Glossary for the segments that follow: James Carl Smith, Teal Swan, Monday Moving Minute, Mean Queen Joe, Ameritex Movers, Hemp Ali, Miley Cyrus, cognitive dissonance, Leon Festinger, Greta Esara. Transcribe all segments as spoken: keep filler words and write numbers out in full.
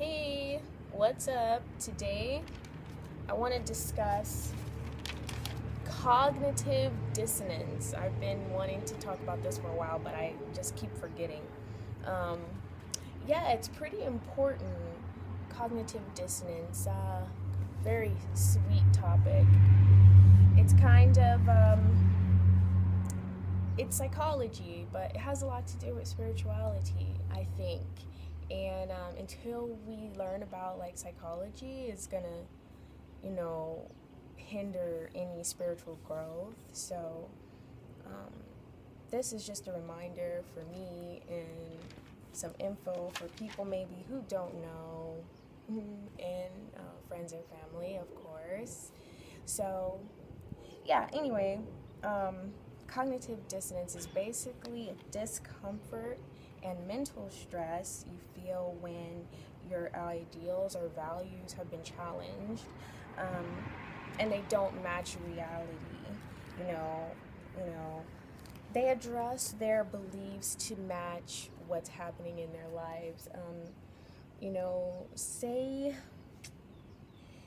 Hey, what's up? Today I want to discuss cognitive dissonance. I've been wanting to talk about this for a while, but I just keep forgetting. Um, yeah, it's pretty important, cognitive dissonance. Uh, very sweet topic. It's kind of, um, it's psychology, but it has a lot to do with spirituality, I think. And um, until we learn about like psychology, it's gonna, you know, hinder any spiritual growth. So um, this is just a reminder for me and some info for people maybe who don't know, and uh, friends and family, of course. So yeah, anyway, um, cognitive dissonance is basically a discomfort and mental stress you feel when your ideals or values have been challenged, um, and they don't match reality. You know, you know, they adjust their beliefs to match what's happening in their lives. Um, you know, say,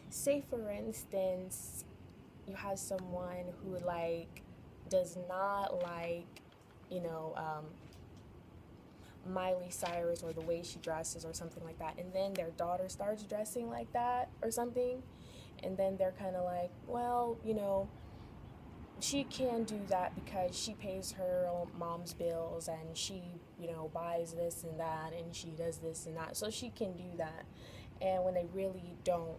say for instance, you have someone who like does not like, you know, um, Miley Cyrus or the way she dresses or something like that, and then their daughter starts dressing like that or something, and then they're kind of like, well, you know, she can do that because she pays her own mom's bills and she, you know, buys this and that and she does this and that, so she can do that. And when they really don't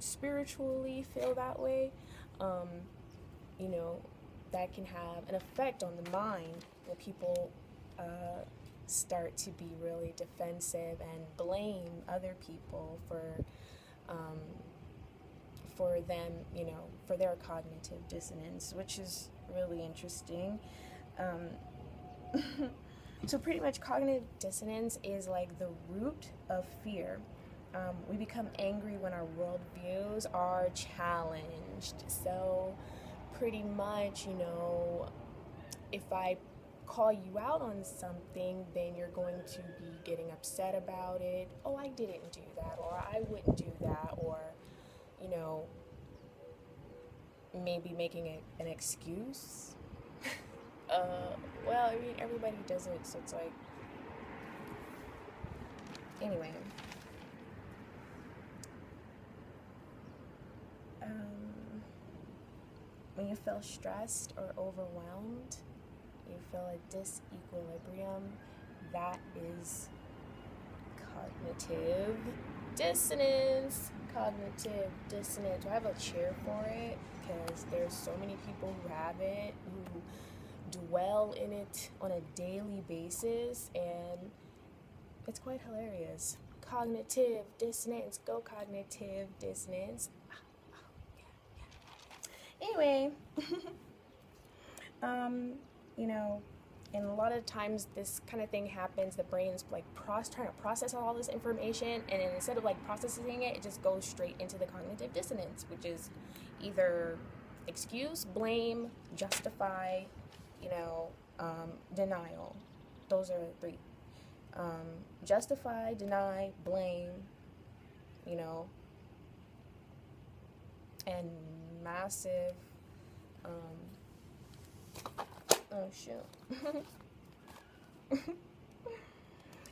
spiritually feel that way, um, you know, that can have an effect on the mind where people uh, start to be really defensive and blame other people for um, for them, you know, for their cognitive dissonance, which is really interesting. Um, so pretty much cognitive dissonance is like the root of fear. Um, we become angry when our worldviews are challenged. So pretty much, you know, if I call you out on something, then you're going to be getting upset about it. Oh, I didn't do that, or I wouldn't do that, or, you know, maybe making it an excuse. uh, well, I mean, everybody does it, so it's like, anyway. Um, when you feel stressed or overwhelmed, you feel a disequilibrium, that is cognitive dissonance. Cognitive dissonance. Do I have a chair for it? Because there's so many people who have it, who dwell in it on a daily basis, and it's quite hilarious. Cognitive dissonance. Go cognitive dissonance. Oh, oh, yeah, yeah. Anyway, um, you know, and a lot of times this kind of thing happens. The brain's like pros trying to process all this information, and then instead of like processing it, it just goes straight into the cognitive dissonance, which is either excuse, blame, justify, you know, um, denial. Those are three. Um, justify, deny, blame, you know, and massive, um, oh shoot.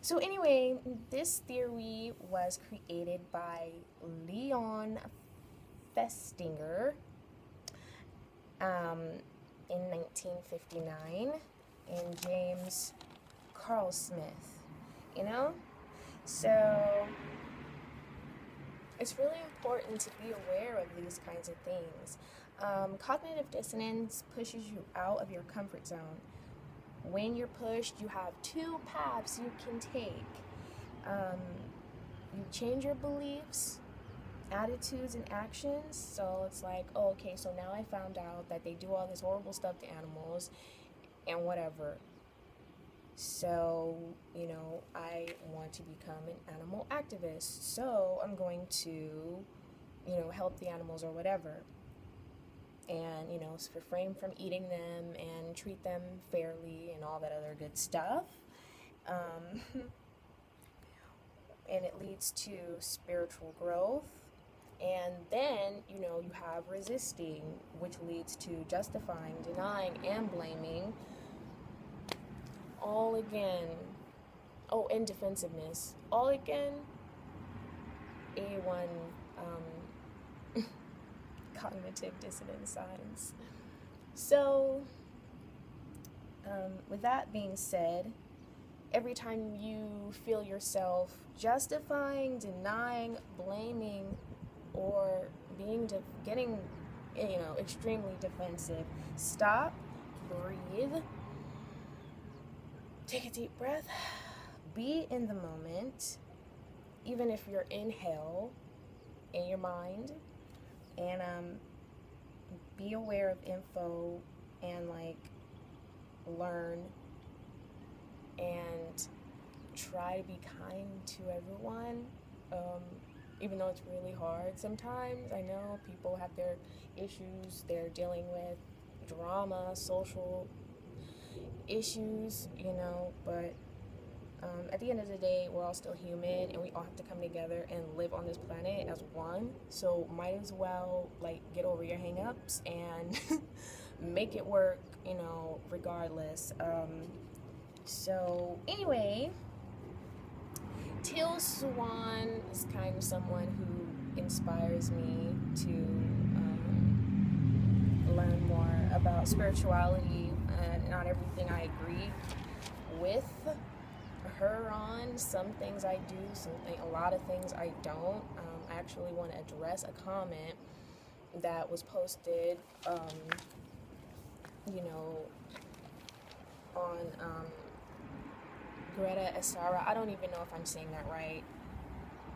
So anyway, this theory was created by Leon Festinger um, in nineteen fifty-nine and James Carl Smith, you know? So it's really important to be aware of these kinds of things. Um, cognitive dissonance pushes you out of your comfort zone. When you're pushed, you have two paths you can take. Um, you change your beliefs, attitudes, and actions. So it's like, oh, okay, so now I found out that they do all this horrible stuff to animals and whatever. So, you know, I want to become an animal activist. So I'm going to, you know, help the animals or whatever. And, you know, refrain from eating them and treat them fairly and all that other good stuff. Um, and it leads to spiritual growth. And then, you know, you have resisting, which leads to justifying, denying, and blaming. All again, oh, and defensiveness. All again, A one um, cognitive dissonance signs. So, um, with that being said, every time you feel yourself justifying, denying, blaming, or being de getting, you know, extremely defensive, stop, breathe, take a deep breath, be in the moment, even if you're in hell, in your mind, and um, be aware of info and, like, learn and try to be kind to everyone. Um, even though it's really hard sometimes. I know people have their issues, they're dealing with drama, social issues, you know, but um, at the end of the day, we're all still human, and we all have to come together and live on this planet as one, so might as well, like, get over your hang-ups and make it work, you know, regardless. Um, so, anyway, Teal Swan is kind of someone who inspires me to um, learn more about spirituality, and not everything I agree with her on. Some things I do, some th a lot of things I don't. Um, I actually want to address a comment that was posted, um, you know, on... Um, Greta Esara. I don't even know if I'm saying that right,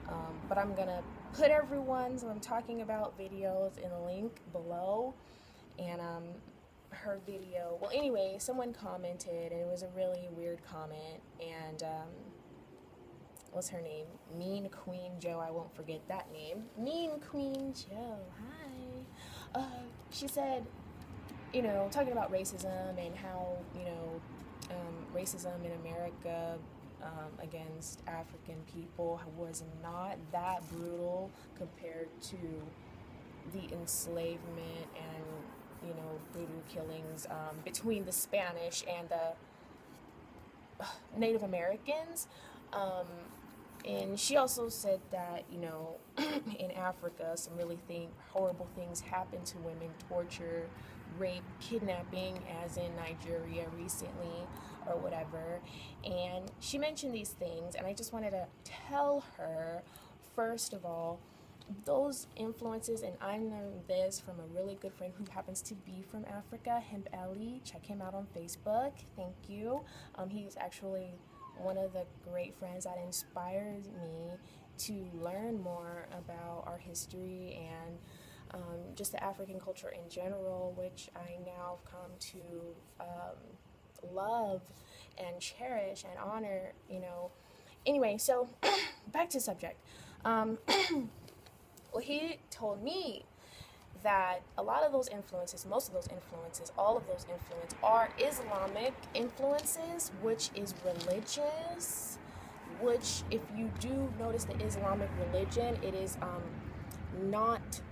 um, but I'm gonna put everyone's I'm talking about videos in a link below, and um, her video, well, anyway, someone commented, and it was a really weird comment, and um, what's her name, Mean Queen Joe, I won't forget that name, Mean Queen Joe, hi, uh, she said, you know, talking about racism and how, you know, Um, racism in America um, against African people was not that brutal compared to the enslavement and, you know, brutal killings um, between the Spanish and the uh, Native Americans. Um, and she also said that, you know, in Africa, some really thing, horrible things happen to women, torture, rape, kidnapping, as in Nigeria recently or whatever. And she mentioned these things, and I just wanted to tell her, first of all, those influences, and I learned this from a really good friend who happens to be from Africa, Hemp Ali. Check him out on Facebook. Thank you. Um, he's actually one of the great friends that inspires me to learn more about our history and Um, just the African culture in general, which I now have come to um, love and cherish and honor, you know. Anyway, so back to the subject. Um, well, he told me that a lot of those influences, most of those influences, all of those influences are Islamic influences, which is religious, which if you do notice the Islamic religion, it is um, not